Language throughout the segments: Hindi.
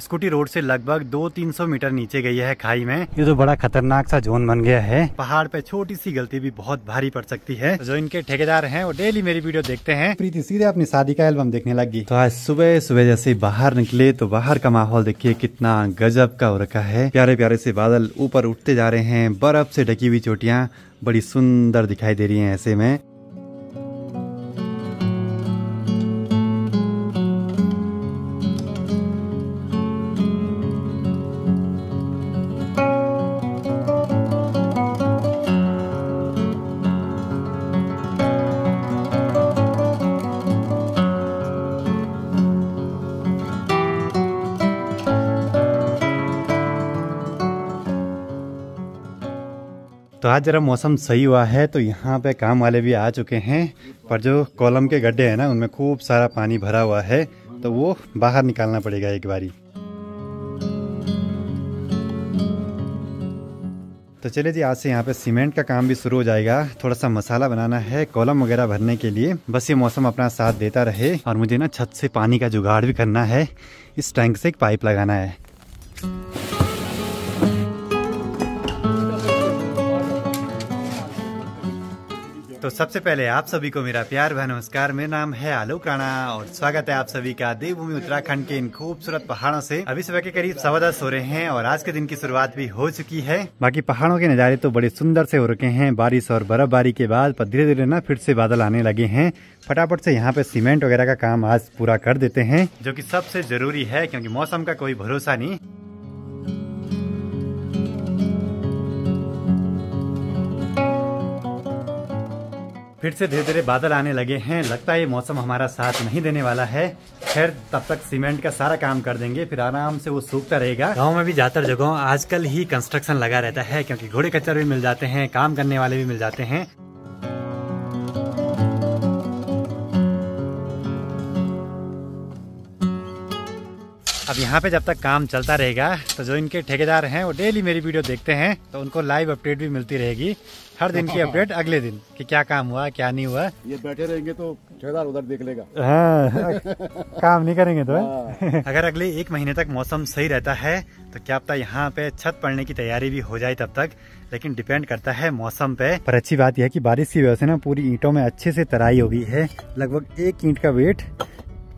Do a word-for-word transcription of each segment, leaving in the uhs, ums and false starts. स्कूटी रोड से लगभग दो तीन सौ मीटर नीचे गई है खाई में। ये तो बड़ा खतरनाक सा जोन बन गया है, पहाड़ पे छोटी सी गलती भी बहुत भारी पड़ सकती है। जो इनके ठेकेदार हैं वो डेली मेरी वीडियो देखते हैं। प्रीति सीधे अपनी शादी का एल्बम देखने लगी। तो आज सुबह सुबह जैसे बाहर निकले तो बाहर का माहौल देखिए कितना गजब का हो रखा है। प्यारे प्यारे से बादल ऊपर उठते जा रहे हैं, बर्फ से ढकी हुई चोटियाँ बड़ी सुंदर दिखाई दे रही है। ऐसे में तो आज जरा मौसम सही हुआ है तो यहाँ पे काम वाले भी आ चुके हैं, पर जो कॉलम के गड्ढे हैं ना उनमें खूब सारा पानी भरा हुआ है तो वो बाहर निकालना पड़ेगा एक बारी। तो चलिए जी, आज से यहाँ पे सीमेंट का काम भी शुरू हो जाएगा। थोड़ा सा मसाला बनाना है कॉलम वगैरह भरने के लिए। बस ये मौसम अपना साथ देता रहे। और मुझे ना छत से पानी का जुगाड़ भी करना है, इस टैंक से एक पाइप लगाना है। तो सबसे पहले आप सभी को मेरा प्यार भरा नमस्कार। मेरा नाम है आलोक राणा और स्वागत है आप सभी का देवभूमि उत्तराखंड के इन खूबसूरत पहाड़ों से। अभी सुबह के करीब सवा दस हो रहे हैं और आज के दिन की शुरुआत भी हो चुकी है। बाकी पहाड़ों के नज़ारे तो बड़े सुंदर से हो रखे हैं बारिश और बर्फबारी के बाद। पर धीरे धीरे ना फिर से बादल आने लगे हैं। फटाफट से यहाँ पे सीमेंट वगैरह का काम आज पूरा कर देते हैं, जो की सबसे जरूरी है क्योंकि मौसम का कोई भरोसा नहीं। फिर से धीरे धीरे बादल आने लगे हैं, लगता है ये मौसम हमारा साथ नहीं देने वाला है। खैर तब तक सीमेंट का सारा काम कर देंगे, फिर आराम से वो सूखता रहेगा। गांव में भी ज्यादातर जगहों आजकल ही कंस्ट्रक्शन लगा रहता है क्योंकि घोड़े कच्चर भी मिल जाते हैं, काम करने वाले भी मिल जाते हैं। अब यहाँ पे जब तक काम चलता रहेगा तो जो इनके ठेकेदार हैं वो डेली मेरी वीडियो देखते हैं तो उनको लाइव अपडेट भी मिलती रहेगी, हर दिन की अपडेट अगले दिन कि क्या काम हुआ क्या नहीं हुआ। ये बैठे रहेंगे तो ठेकेदार उधर देख लेगा। हाँ, काम नहीं करेंगे तो हाँ। अगर अगले एक महीने तक मौसम सही रहता है तो क्या पता यहाँ पे छत पड़ने की तैयारी भी हो जाए तब तक, लेकिन डिपेंड करता है मौसम पे। पर अच्छी बात यह है कि बारिश की वजह से ना पूरी ईंटों में अच्छे से तराई हो गई है। लगभग एक ईंट का वेट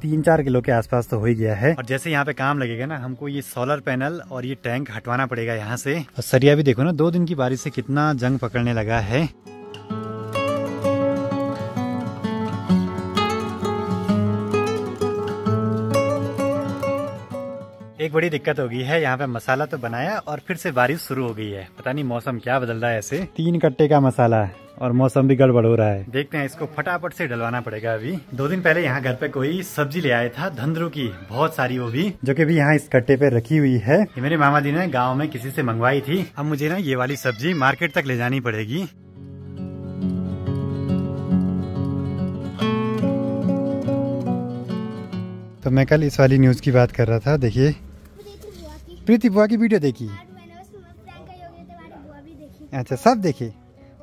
तीन चार किलो के आसपास तो हो ही गया है। और जैसे यहाँ पे काम लगेगा ना हमको ये सोलर पैनल और ये टैंक हटवाना पड़ेगा यहाँ से। और सरिया भी देखो ना, दो दिन की बारिश से कितना जंग पकड़ने लगा है। एक बड़ी दिक्कत हो गई है यहाँ पे, मसाला तो बनाया और फिर से बारिश शुरू हो गई है। पता नहीं मौसम क्या बदल रहा है। ऐसे तीन कट्टे का मसाला और मौसम भी गड़बड़ हो रहा है। देखते हैं, इसको फटाफट से डलवाना पड़ेगा। अभी दो दिन पहले यहाँ घर पे कोई सब्जी ले आया था धंधरू की, बहुत सारी, वो भी जो कि भी यहाँ इस कट्टे पे रखी हुई है। ये मेरे मामा जी ने गांव में किसी से मंगवाई थी। अब मुझे ना ये वाली सब्जी मार्केट तक ले जानी पड़ेगी। तो मैं कल इस वाली न्यूज की बात कर रहा था, देखिए प्रीति बुआ की वीडियो देखी। अच्छा, सब देखी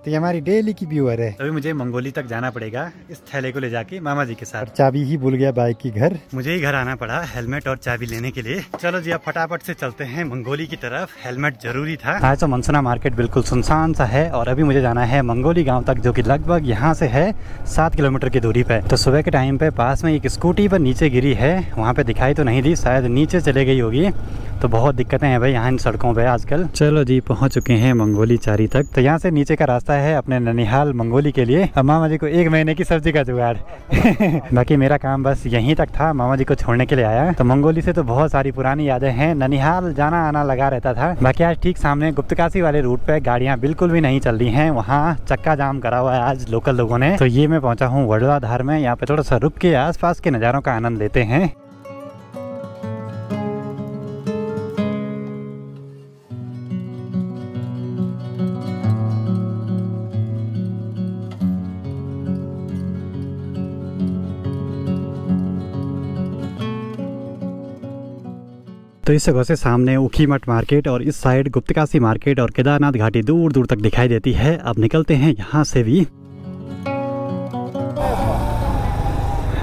तो ये हमारी डेली की व्यूअर है। अभी मुझे मंगोली तक जाना पड़ेगा इस थैले को ले जाके मामा जी के साथ। चाबी ही भूल गया बाइक की, घर मुझे ही घर आना पड़ा हेलमेट और चाबी लेने के लिए। चलो जी, अब फटाफट से चलते हैं मंगोली की तरफ, हेलमेट जरूरी था। आज तो मनसुना मार्केट बिल्कुल सुनसान सा है और अभी मुझे जाना है मंगोली गाँव तक, जो की लगभग यहाँ से है सात किलोमीटर की दूरी पे। तो सुबह के टाइम पे पास में एक स्कूटी पर नीचे गिरी है, वहाँ पे दिखाई तो नहीं दी, शायद नीचे चले गई होगी। तो बहुत दिक्कतें हैं भाई यहाँ इन सड़कों पे आजकल। चलो जी, पहुँच चुके हैं मंगोली चारी तक। तो यहाँ से नीचे का रास्ता है अपने ननिहाल मंगोली के लिए। अब मामा जी को एक महीने की सब्जी का जुगाड़। बाकी मेरा काम बस यहीं तक था, मामा जी को छोड़ने के लिए आया। तो मंगोली से तो बहुत सारी पुरानी यादें हैं, ननिहाल जाना आना लगा रहता था। बाकी आज ठीक सामने गुप्तकाशी वाले रूट पे गाड़ियाँ बिल्कुल भी नहीं चल रही है, वहाँ चक्का जाम करा हुआ है आज लोकल लोगों ने। तो ये मैं पहुँचा हूँ वड़वाधार में। यहाँ पे थोड़ा सा रुक के आस पास के नज़ारों का आनंद लेते हैं। तो इस जगह से सामने उखी मठ मार्केट और इस साइड गुप्तकाशी मार्केट और केदारनाथ घाटी दूर दूर तक दिखाई देती है। अब निकलते हैं यहाँ से भी।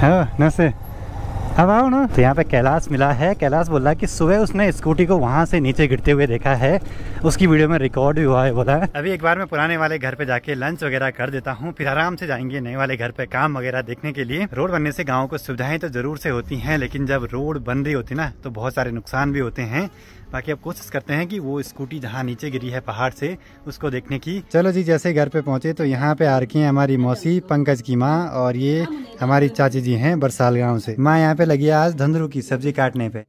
हाँ, नमस्ते। अब आओ ना, तो यहाँ पे कैलाश मिला है। कैलाश बोल रहा है कि सुबह उसने स्कूटी को वहाँ से नीचे गिरते हुए देखा है, उसकी वीडियो में रिकॉर्ड भी हुआ है। बोला है अभी एक बार मैं पुराने वाले घर पे जाके लंच वगैरह कर देता हूँ, फिर आराम से जाएंगे नए वाले घर पे काम वगैरह देखने के लिए। रोड बनने से गाँव को सुविधाएं तो जरूर से होती है, लेकिन जब रोड बन रही होती ना तो बहुत सारे नुकसान भी होते हैं। बाकी अब कोशिश करते हैं कि वो स्कूटी जहाँ नीचे गिरी है पहाड़ से, उसको देखने की। चलो जी, जैसे घर पे पहुँचे तो यहाँ पे आ रखी है हमारी मौसी पंकज की माँ, और ये हमारी चाची जी हैं बरसाल गांव से। माँ यहाँ पे लगी है आज धंधरू की सब्जी काटने पे।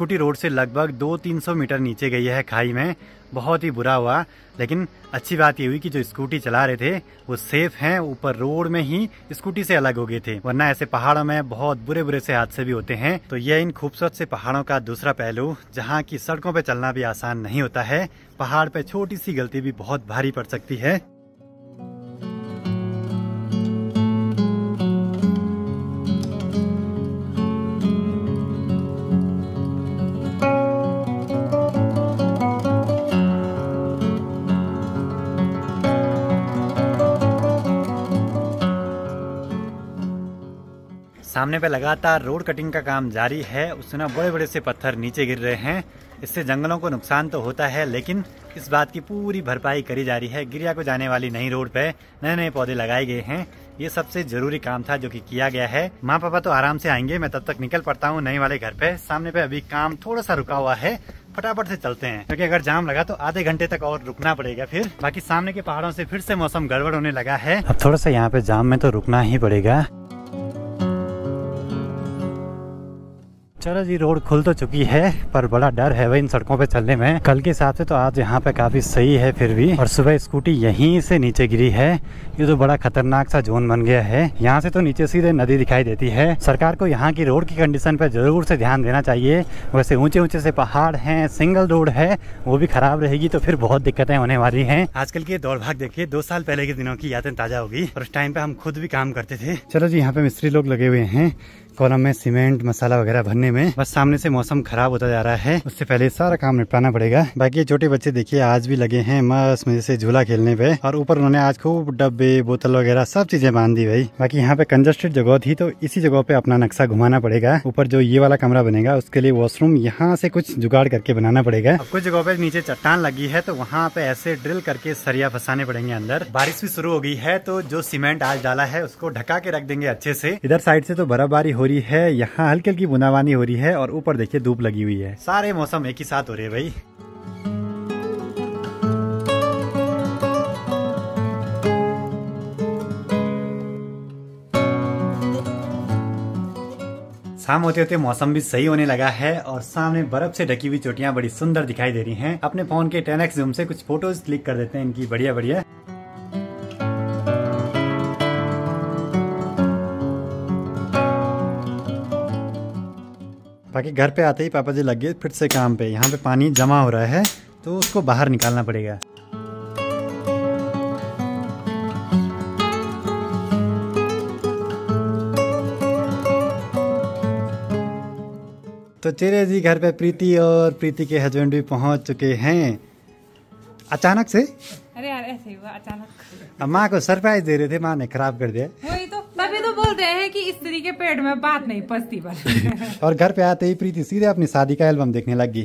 स्कूटी रोड से लगभग दो तीन सौ मीटर नीचे गई है खाई में। बहुत ही बुरा हुआ, लेकिन अच्छी बात ये हुई कि जो स्कूटी चला रहे थे वो सेफ हैं, ऊपर रोड में ही स्कूटी से अलग हो गए थे, वरना ऐसे पहाड़ों में बहुत बुरे बुरे से हादसे भी होते हैं। तो यह इन खूबसूरत से पहाड़ों का दूसरा पहलू, जहाँ की सड़कों पे चलना भी आसान नहीं होता है। पहाड़ पे छोटी सी गलती भी बहुत भारी पड़ सकती है। सामने पे लगातार रोड कटिंग का काम जारी है, उससे ना बड़े बड़े से पत्थर नीचे गिर रहे हैं। इससे जंगलों को नुकसान तो होता है, लेकिन इस बात की पूरी भरपाई करी जा रही है। गिरिया को जाने वाली नई रोड पे नए नए पौधे लगाए गए हैं। ये सबसे जरूरी काम था जो कि किया गया है। माँ पापा तो आराम से आएंगे, मैं तब तक निकल पड़ता हूँ नए वाले घर पे। सामने पे अभी काम थोड़ा सा रुका हुआ है, फटाफट से चलते हैं क्योंकि अगर जाम लगा तो आधे घंटे तक और रुकना पड़ेगा फिर। बाकी सामने के पहाड़ों से फिर से मौसम गड़बड़ होने लगा है, अब थोड़ा सा यहाँ पे जाम में तो रुकना ही पड़ेगा। चलो जी, रोड खुल तो चुकी है, पर बड़ा डर है भाई इन सड़कों पे चलने में। कल के हिसाब से तो आज यहाँ पे काफी सही है फिर भी, और सुबह स्कूटी यहीं से नीचे गिरी है। ये तो बड़ा खतरनाक सा जोन बन गया है, यहाँ से तो नीचे सीधे नदी दिखाई देती है। सरकार को यहाँ की रोड की कंडीशन पे जरूर से ध्यान देना चाहिए। वैसे ऊंचे ऊंचे से पहाड़ है, सिंगल रोड है, वो भी खराब रहेगी तो फिर बहुत दिक्कतें होने वाली है। आजकल की दौड़ भाग देखिए, दो साल पहले के दिनों की यादें ताजा होगी, और उस टाइम पे हम खुद भी काम करते थे। चलो जी, यहाँ पे मिस्त्री लोग लगे हुए हैं कॉलम में सीमेंट मसाला वगैरह भरने में। बस सामने से मौसम खराब होता जा रहा है, उससे पहले सारा काम निपटाना पड़ेगा। बाकी ये छोटे बच्चे देखिए आज भी लगे हैं मस्त मजे से झूला खेलने पे, और ऊपर उन्होंने आज खूब डब्बे बोतल वगैरह सब चीजें बांध दी भाई। बाकी यहाँ पे कंजस्टेड जगह थी तो इसी जगह पे अपना नक्शा घुमाना पड़ेगा। ऊपर जो ये वाला कमरा बनेगा उसके लिए वॉशरूम यहाँ से कुछ जुगाड़ करके बनाना पड़ेगा। कुछ जगह पे नीचे चट्टान लगी है तो वहाँ पे ऐसे ड्रिल करके सरिया फंसाने पड़ेंगे अंदर। बारिश भी शुरू हो गई है तो जो सीमेंट आज डाला है उसको ढका के रख देंगे अच्छे से। इधर साइड से तो बर्फबारी हो रही है, यहाँ हल्की हल्की बूंदाबांदी हो रही है, और ऊपर देखिए धूप लगी हुई है। सारे मौसम एक ही साथ हो रहे हैं भाई। शाम होते होते मौसम भी सही होने लगा है, और सामने बर्फ से ढकी हुई चोटियां बड़ी सुंदर दिखाई दे रही हैं। अपने फोन के टेन एक्स जूम से कुछ फोटोज क्लिक कर देते हैं इनकी, बढ़िया बढ़िया। बाकी घर पे आते ही पापा जी लग गए फिर से काम पे। यहाँ पे पानी जमा हो रहा है तो उसको बाहर निकालना पड़ेगा। तो चले जी, घर पे प्रीति और प्रीति के हस्बैंड भी पहुंच चुके हैं। अचानक से, अरे यार ऐसे ही हुआ अचानक। माँ को सरप्राइज दे रहे थे, माँ ने खराब कर दिया। वही तो, तभी तो बोलते हैं कि स्त्री के पेट में बात नहीं पचती बस। और घर पे आते ही प्रीति सीधे अपनी शादी का एल्बम देखने लग गई।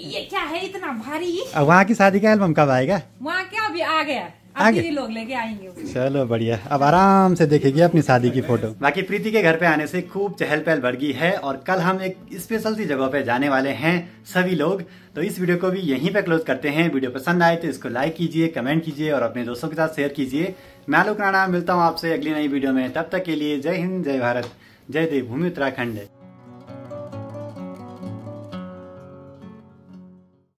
ये क्या है इतना भारी? वहाँ की शादी का एल्बम कब आएगा? वहाँ क्या अभी आ गया, आगे लोग लेके आएंगे। चलो बढ़िया, अब आराम से देखेगी अपनी शादी की फोटो। बाकी प्रीति के घर पे आने से खूब चहल पहल बढ़ गई है, और कल हम एक स्पेशल सी जगह पे जाने वाले हैं सभी लोग। तो इस वीडियो को भी यहीं पे क्लोज करते हैं। वीडियो पसंद आए तो इसको लाइक कीजिए, कमेंट कीजिए, और अपने दोस्तों के साथ शेयर कीजिए। मैं आलोक राणा, मिलता हूँ आपसे अगली नई वीडियो में। तब तक के लिए जय हिंद, जय भारत, जय देवभूमि उत्तराखंड।